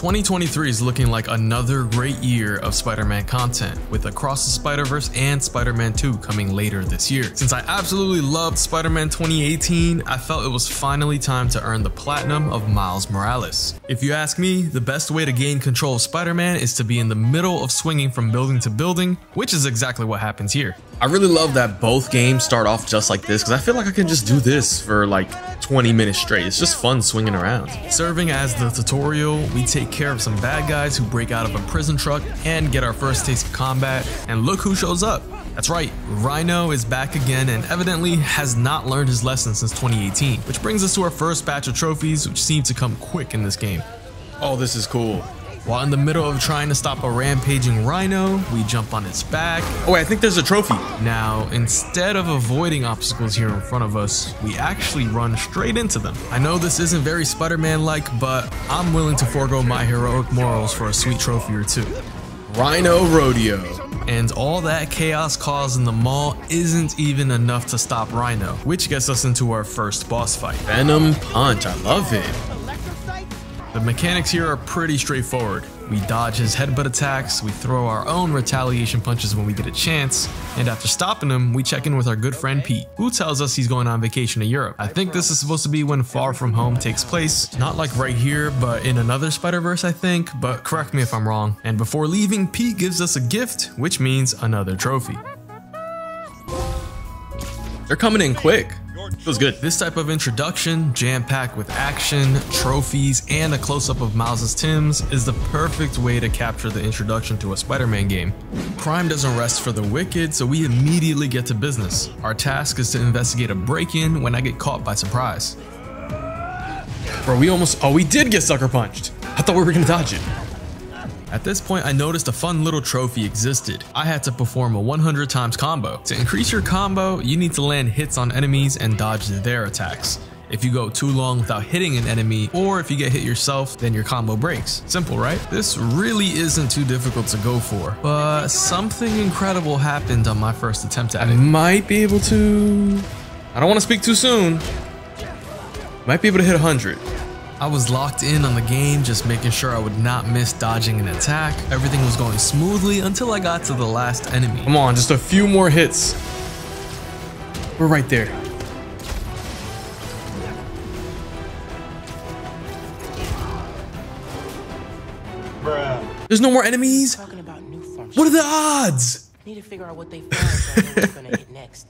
2023 is looking like another great year of Spider-Man content, with Across the Spider-Verse and Spider-Man 2 coming later this year. Since I absolutely loved Spider-Man 2018, I felt it was finally time to earn the platinum of Miles Morales. If you ask me, the best way to gain control of Spider-Man is to be in the middle of swinging from building to building, which is exactly what happens here. I really love that both games start off just like this, because I feel like I can just do this for like 20 minutes straight. It's just fun swinging around. Serving as the tutorial, we take care of some bad guys who break out of a prison truck and get our first taste of combat, and look who shows up. That's right, Rhino is back again and evidently has not learned his lesson since 2018, which brings us to our first batch of trophies, which seem to come quick in this game. Oh, this is cool. While in the middle of trying to stop a rampaging Rhino, we jump on its back. Oh wait, I think there's a trophy. Now, instead of avoiding obstacles here in front of us, we actually run straight into them. I know this isn't very Spider-Man-like, but I'm willing to forego my heroic morals for a sweet trophy or two. Rhino Rodeo. And all that chaos caused in the mall isn't even enough to stop Rhino, which gets us into our first boss fight. Venom Punch, I love it. The mechanics here are pretty straightforward. We dodge his headbutt attacks, we throw our own retaliation punches when we get a chance, and after stopping him, we check in with our good friend Pete, who tells us he's going on vacation to Europe. I think this is supposed to be when Far From Home takes place, not like right here, but in another Spider-Verse I think, but correct me if I'm wrong. And before leaving, Pete gives us a gift, which means another trophy. They're coming in quick. Feels good. This type of introduction, jam-packed with action, trophies, and a close-up of Miles' Timbs, is the perfect way to capture the introduction to a Spider-Man game. Crime doesn't rest for the wicked, so we immediately get to business. Our task is to investigate a break-in when I get caught by surprise. Bro, we did get sucker punched. I thought we were gonna dodge it. At this point, I noticed a fun little trophy existed. I had to perform a 100 times combo. To increase your combo, you need to land hits on enemies and dodge their attacks. If you go too long without hitting an enemy, or if you get hit yourself, then your combo breaks. Simple, right? This really isn't too difficult to go for, but something incredible happened on my first attempt at it. I might be able to... I don't want to speak too soon. Might be able to hit 100. I was locked in on the game, just making sure I would not miss dodging an attack. Everything was going smoothly until I got to the last enemy. Come on, just a few more hits. We're right there. Bruh. There's no more enemies? What are the odds? I need to figure out what they found, so I know what's gonna hit next.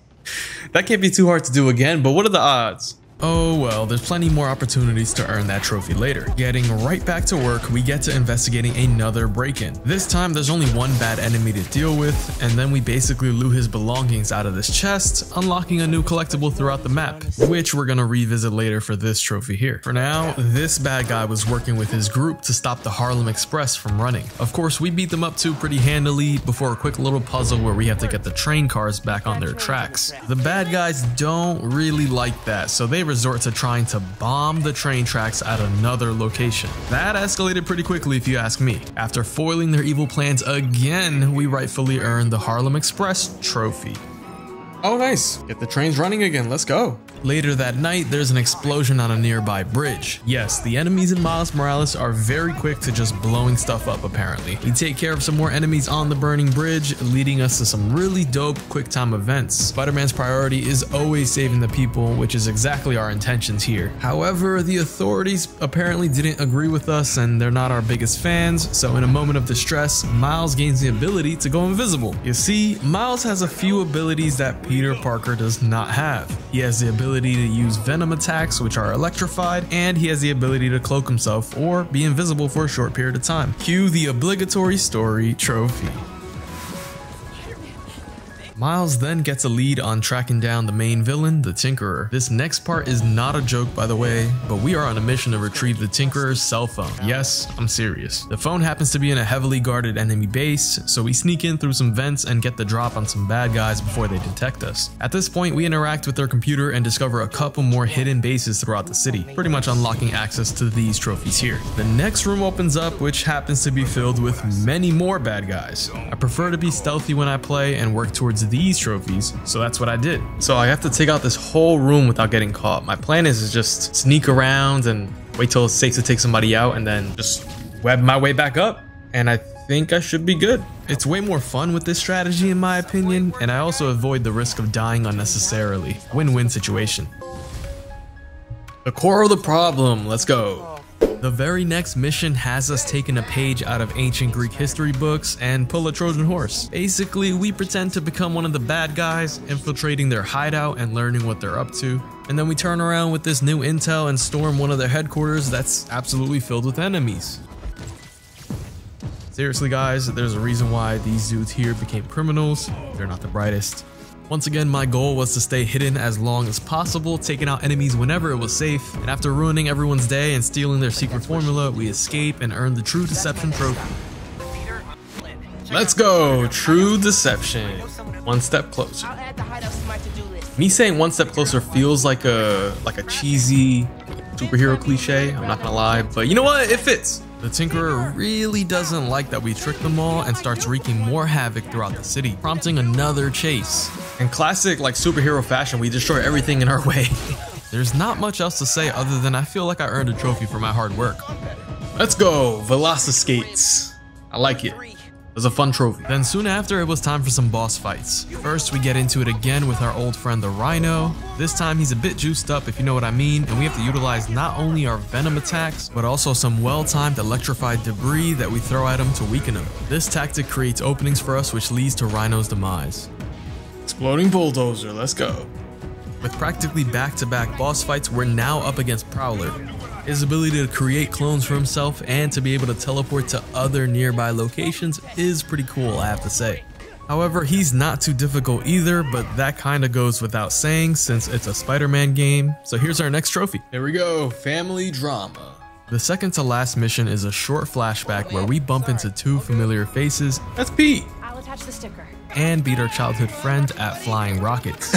That can't be too hard to do again, but what are the odds? Oh well, there's plenty more opportunities to earn that trophy later. Getting right back to work, we get to investigating another break-in. This time, there's only one bad enemy to deal with, and then we basically loot his belongings out of this chest, unlocking a new collectible throughout the map, which we're gonna revisit later for this trophy here. For now, this bad guy was working with his group to stop the Harlem Express from running. Of course, we beat them up too pretty handily before a quick little puzzle where we have to get the train cars back on their tracks. The bad guys don't really like that, so they resort to trying to bomb the train tracks at another location. That escalated pretty quickly if you ask me. After foiling their evil plans again, we rightfully earned the Harlem Express trophy. Oh nice, get the trains running again, let's go. Later that night, there's an explosion on a nearby bridge. Yes, the enemies in Miles Morales are very quick to just blowing stuff up apparently. We take care of some more enemies on the burning bridge, leading us to some really dope quick time events. Spider-Man's priority is always saving the people, which is exactly our intentions here. However, the authorities apparently didn't agree with us and they're not our biggest fans, so in a moment of distress, Miles gains the ability to go invisible. You see, Miles has a few abilities that Peter Parker does not have. He has the ability to use venom attacks, which are electrified, and he has the ability to cloak himself or be invisible for a short period of time. Cue the obligatory story trophy. Miles then gets a lead on tracking down the main villain, the Tinkerer. This next part is not a joke, by the way, but we are on a mission to retrieve the Tinkerer's cell phone. Yes, I'm serious. The phone happens to be in a heavily guarded enemy base, so we sneak in through some vents and get the drop on some bad guys before they detect us. At this point, we interact with their computer and discover a couple more hidden bases throughout the city, pretty much unlocking access to these trophies here. The next room opens up, which happens to be filled with many more bad guys. I prefer to be stealthy when I play and work towards these trophies, so that's what I did. So I have to take out this whole room without getting caught. My plan is to just sneak around and wait till it's safe to take somebody out and then just web my way back up, and I think I should be good. It's way more fun with this strategy in my opinion, and I also avoid the risk of dying unnecessarily. Win-win situation. The core of the problem, let's go. The very next mission has us taking a page out of ancient Greek history books and pull a Trojan horse. Basically, we pretend to become one of the bad guys, infiltrating their hideout and learning what they're up to. And then we turn around with this new intel and storm one of their headquarters that's absolutely filled with enemies. Seriously guys, there's a reason why these dudes here became criminals. They're not the brightest. Once again, my goal was to stay hidden as long as possible, taking out enemies whenever it was safe, and after ruining everyone's day and stealing their secret formula, we escape and earn the True Deception trophy. Let's go! True Deception. One step closer. Me saying one step closer feels like a cheesy superhero cliche, I'm not gonna lie, but you know what? It fits! The Tinkerer really doesn't like that we tricked them all and starts wreaking more havoc throughout the city, prompting another chase. In classic like superhero fashion, we destroy everything in our way. There's not much else to say other than I feel like I earned a trophy for my hard work. Let's go, Velociscates. I like it. It was a fun trophy. Then soon after, it was time for some boss fights. First, we get into it again with our old friend the Rhino. This time, he's a bit juiced up, if you know what I mean, and we have to utilize not only our venom attacks, but also some well-timed electrified debris that we throw at him to weaken him. This tactic creates openings for us, which leads to Rhino's demise. Exploding bulldozer, let's go. With practically back-to-back boss fights, we're now up against Prowler. His ability to create clones for himself and to be able to teleport to other nearby locations is pretty cool, I have to say. However, he's not too difficult either, but that kinda goes without saying since it's a Spider-Man game. So here's our next trophy. Here we go, family drama. The second to last mission is a short flashback where we bump into two familiar faces. That's Pete! I'll attach the sticker. And beat our childhood friend at flying rockets.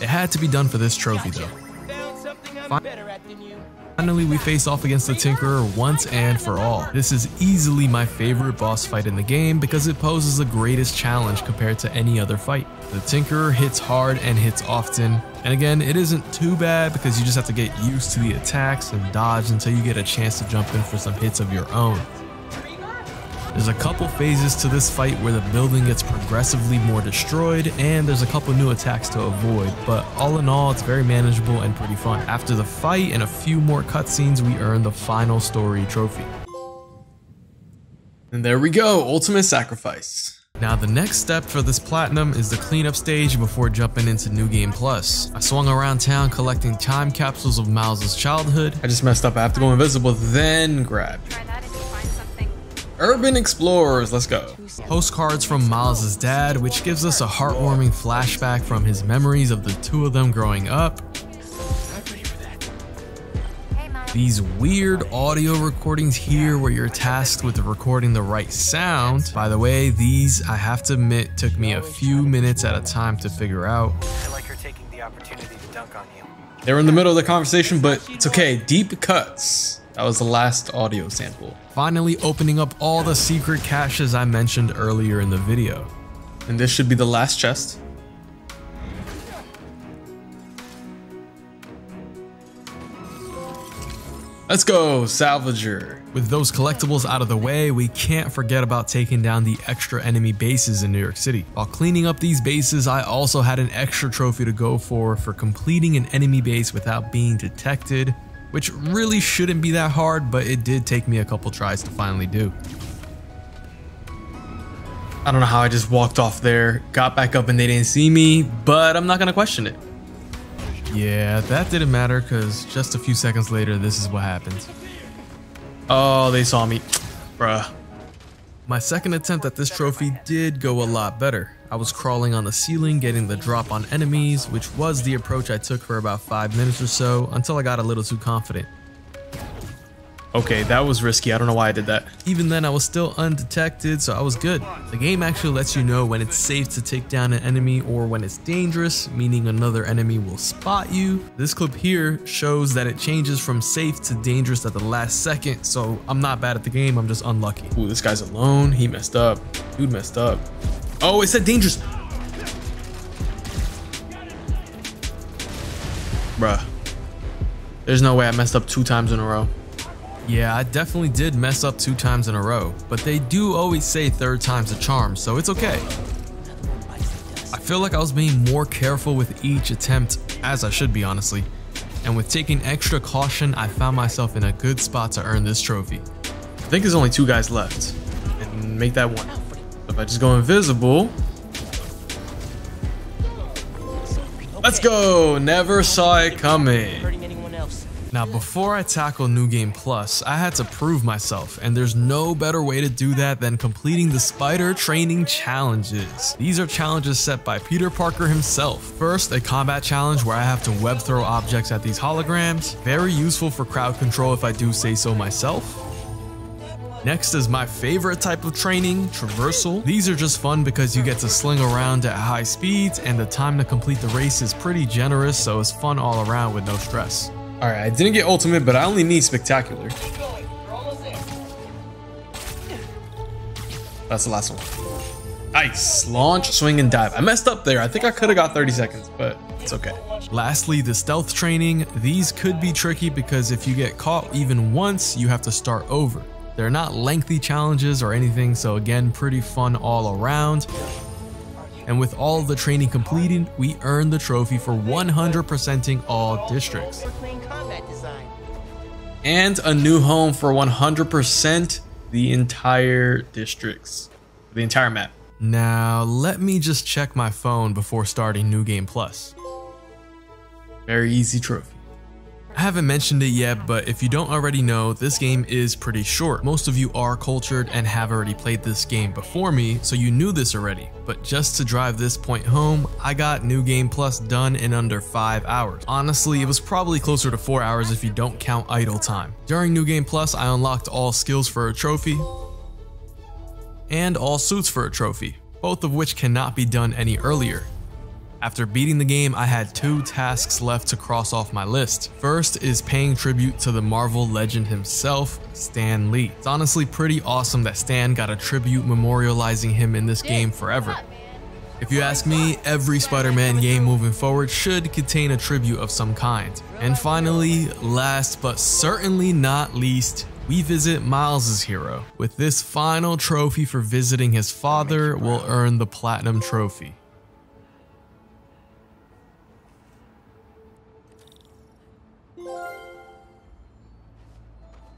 It had to be done for this trophy though. Finally, we face off against the Tinkerer once and for all. This is easily my favorite boss fight in the game because it poses the greatest challenge compared to any other fight. The Tinkerer hits hard and hits often. And again, it isn't too bad because you just have to get used to the attacks and dodge until you get a chance to jump in for some hits of your own. There's a couple phases to this fight where the building gets progressively more destroyed, and there's a couple new attacks to avoid, but all in all, it's very manageable and pretty fun. After the fight and a few more cutscenes, we earn the final story trophy. And there we go, Ultimate Sacrifice. Now the next step for this platinum is the cleanup stage before jumping into New Game Plus. I swung around town collecting time capsules of Miles' childhood. I just messed up, I have to go invisible, then grab. Urban Explorers, let's go. Postcards from Miles' dad, which gives us a heartwarming flashback from his memories of the two of them growing up. These weird audio recordings here where you're tasked with recording the right sound. By the way, these, I have to admit, took me a few minutes at a time to figure out. I like her taking the opportunity to dunk on you. They were in the middle of the conversation, but it's okay. Deep cuts. That was the last audio sample. Finally opening up all the secret caches I mentioned earlier in the video. And this should be the last chest. Let's go, Salvager. With those collectibles out of the way, we can't forget about taking down the extra enemy bases in New York City. While cleaning up these bases, I also had an extra trophy to go for completing an enemy base without being detected, which really shouldn't be that hard, but it did take me a couple tries to finally do. I don't know how I just walked off there, got back up and they didn't see me, but I'm not gonna question it. Yeah, that didn't matter because just a few seconds later, this is what happened. Oh, they saw me, bruh. My second attempt at this trophy did go a lot better. I was crawling on the ceiling, getting the drop on enemies, which was the approach I took for about 5 minutes or so, until I got a little too confident. Okay, that was risky. I don't know why I did that. Even then, I was still undetected, so I was good. The game actually lets you know when it's safe to take down an enemy or when it's dangerous, meaning another enemy will spot you. This clip here shows that it changes from safe to dangerous at the last second, so I'm not bad at the game, I'm just unlucky. Ooh, this guy's alone. He messed up. Dude messed up. Oh, it said dangerous. Bruh. There's no way I messed up 2 times in a row. Yeah, I definitely did mess up 2 times in a row, but they do always say 3rd time's a charm, so it's okay. I feel like I was being more careful with each attempt, as I should be honestly, and with taking extra caution, I found myself in a good spot to earn this trophy. I think there's only 2 guys left, and make that 1. If I just go invisible, let's go. Never saw it coming. Now, before I tackle New Game Plus, I had to prove myself, and there's no better way to do that than completing the spider training challenges. These are challenges set by Peter Parker himself. First, a combat challenge where I have to web throw objects at these holograms. Very useful for crowd control if I do say so myself. Next is my favorite type of training, traversal. These are just fun because you get to sling around at high speeds, and the time to complete the race is pretty generous, so it's fun all around with no stress. Alright, I didn't get ultimate, but I only need spectacular. That's the last one. Nice! Launch, swing, and dive. I messed up there. I think I could have got 30 seconds, but it's okay. Lastly, the stealth training. These could be tricky because if you get caught even once, you have to start over. They're not lengthy challenges or anything, so again, pretty fun all around. And with all the training completed, we earned the trophy for 100%ing all districts. And a new home for 100% the entire districts, the entire map. Now, let me just check my phone before starting New Game Plus. Very easy trophy. I haven't mentioned it yet, but if you don't already know, this game is pretty short. Most of you are cultured and have already played this game before me, so you knew this already. But just to drive this point home, I got New Game Plus done in under 5 hours. Honestly, it was probably closer to 4 hours if you don't count idle time. During New Game Plus, I unlocked all skills for a trophy and all suits for a trophy, both of which cannot be done any earlier. After beating the game, I had 2 tasks left to cross off my list. First is paying tribute to the Marvel legend himself, Stan Lee. It's honestly pretty awesome that Stan got a tribute memorializing him in this game forever. If you ask me, every Spider-Man game moving forward should contain a tribute of some kind. And finally, last but certainly not least, we visit Miles' hero. With this final trophy for visiting his father, we'll earn the Platinum Trophy.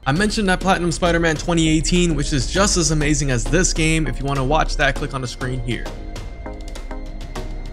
I mentioned that Platinum Spider-Man 2018, which is just as amazing as this game. If you want to watch that, click on the screen here.